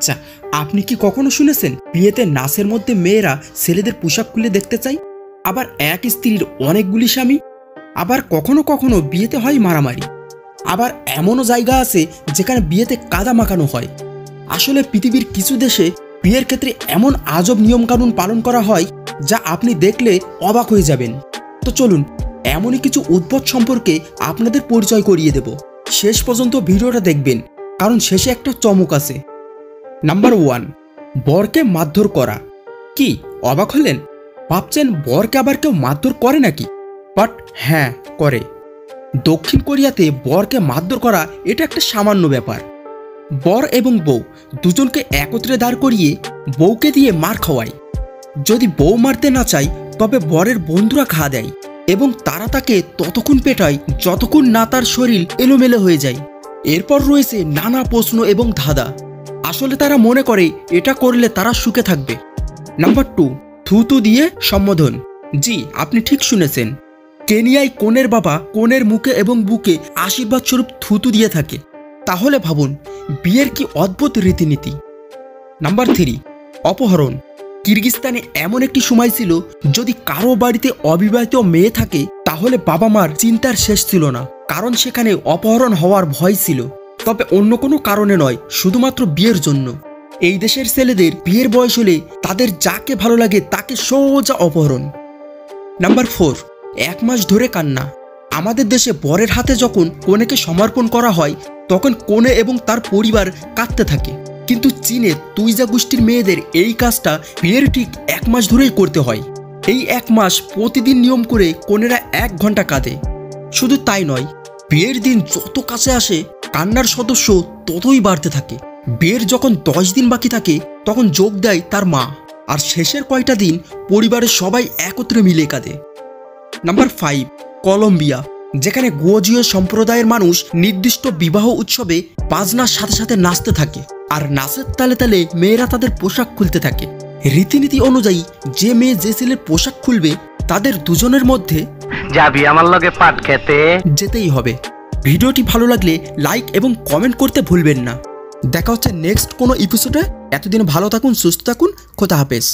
আচ্ছা আপনি কি কখনো শুনেছেন বিয়েতে নাচের মধ্যে মেয়েরা ছেলেদের পোশাক খুলে দেখতে চায়? আবার এক স্ত্রীর অনেকগুলি স্বামী। আবার কখনো কখনো বিয়েতে হয় মারামারি। আবার এমনও জায়গা আছে যেখানে বিয়েতে কাদা মাখানো হয়। আসলে পৃথিবীর কিছু দেশে বিয়ের ক্ষেত্রে এমন আজব নিয়মকানুন পালন করা হয় যা আপনি দেখলে অবাক হয়ে যাবেন। তো চলুন এমনই কিছু উদ্ভট সম্পর্কে আপনাদের পরিচয় করিয়ে দেব। শেষ পর্যন্ত ভিডিওটা দেখবেন, কারণ শেষে একটা চমক আছে। নাম্বার ওয়ান, বরকে মারধর করা। কি অবাক হলেন? ভাবছেন বরকে আবার কেউ মারধর করে নাকি? বাট হ্যাঁ, করে। দক্ষিণ কোরিয়াতে বরকে মারধর করা এটা একটা সামান্য ব্যাপার। বর এবং বউ দুজনকে একত্রে দাঁড় করিয়ে বউকে দিয়ে মার খাওয়ায়। যদি বউ মারতে না চায় তবে বরের বন্ধুরা খা দেয় এবং তারা তাকে ততক্ষণ পেটায় যতক্ষণ না তার শরীর এলোমেলো হয়ে যায়। এরপর রয়েছে নানা প্রশ্ন এবং ধাঁধা। আসলে তারা মনে করে এটা করলে তারা সুখে থাকবে। নাম্বার টু, থুতু দিয়ে সম্বোধন। জি, আপনি ঠিক শুনেছেন। কেনিয়ায় কনের বাবা কনের মুখে এবং বুকে আশীর্বাদ স্বরূপ থুতু দিয়ে থাকে। তাহলে ভাবুন বিয়ের কি অদ্ভুত রীতিনীতি। নাম্বার থ্রি, অপহরণ। কিরগিজস্তানে এমন একটি সময় ছিল যদি কারো বাড়িতে অবিবাহিত মেয়ে থাকে তাহলে বাবা মার চিন্তার শেষ ছিল না, কারণ সেখানে অপহরণ হওয়ার ভয় ছিল। তবে অন্য কোনো কারণে নয়, শুধুমাত্র বিয়ের জন্য। এই দেশের ছেলেদের বিয়ের বয়স হলে তাদের যাকে ভালো লাগে তাকে সোজা অপহরণ। নাম্বার ফোর, 1 মাস ধরে কান্না। আমাদের দেশে বরের হাতে যখন কনেকে সমর্পণ করা হয় তখন কনে এবং তার পরিবার কাঁদতে থাকে, কিন্তু চীনে তুইজা গোষ্ঠীর মেয়েদের এই কাজটা বিয়ের ঠিক 1 মাস ধরেই করতে হয়। এই 1 মাস প্রতিদিন নিয়ম করে কনেরা 1 ঘন্টা কাঁদে। শুধু তাই নয়, বিয়ের দিন যত কাছে আসে কান্নার সদস্য ততই বাড়তে থাকে। বিয়ের যখন 10 দিন বাকি থাকে তখন যোগ দেয় তার মা, আর শেষের কয়টা দিন পরিবারের সবাই একত্রে মিলে কাঁদে। নাম্বার ফাইভ, কলম্বিয়া, যেখানে গোজীয় সম্প্রদায়ের মানুষ নির্দিষ্ট বিবাহ উৎসবে বাজনার সাথে সাথে নাচতে থাকে, আর নাচের তালে তালে মেয়েরা তাদের পোশাক খুলতে থাকে। রীতিনীতি অনুযায়ী যে মেয়ে যে ছেলের পোশাক খুলবে তাদের দুজনের মধ্যে যাবি আমার লগে পাট খেতে যেতেই হবে। ভিডিওটি ভালো লাগলে লাইক এবং কমেন্ট করতে ভুলবেন না। দেখা হচ্ছে নেক্সট কোনো এপিসোডে। এতদিন ভালো থাকুন, সুস্থ থাকুন, খোদা হাফেজ।